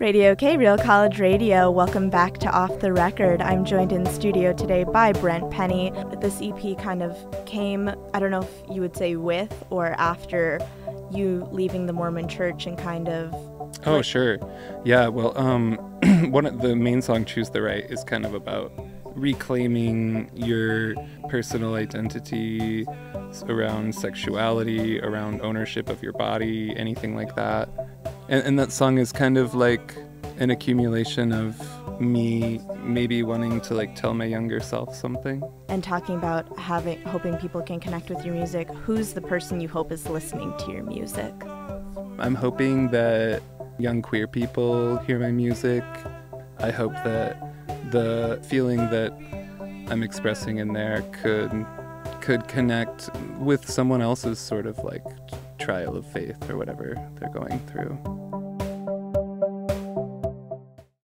Radio K, Real College Radio. Welcome back to Off the Record. I'm joined in studio today by Brent Penny. This EP kind of came, I don't know if you would say with or after you leaving the Mormon church and kind of... Oh, sure. Yeah, well, one of the main song, Choose the Right, is kind of about reclaiming your personal identity around sexuality, around ownership of your body, anything like that. And that song is kind of like an accumulation of me maybe wanting to like tell my younger self something. And talking about hoping people can connect with your music, who's the person you hope is listening to your music? I'm hoping that young queer people hear my music. I hope that the feeling that I'm expressing in there could connect with someone else's sort of like trial of faith or whatever they're going through.